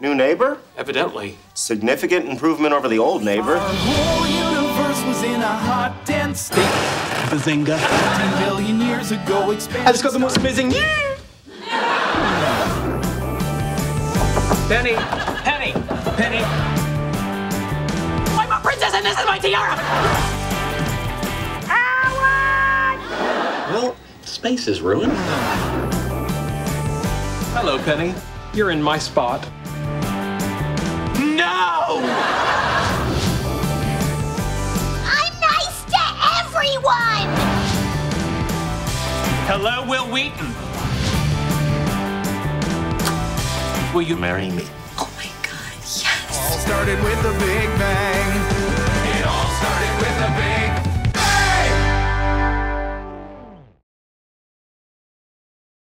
New neighbor? Evidently. Significant improvement over the old neighbor. Our whole universe was in a hot, dense state. Bazinga. 10 billion years ago, I just got the most amazing news! Penny! Penny! Penny! I'm a princess and this is my tiara! Alan! Well, space is ruined. Hello, Penny. You're in my spot. No! I'm nice to everyone! Hello, Will Wheaton. Will you marry me? Oh my God, yes! It all started with the Big Bang. It all started with the Big Bang.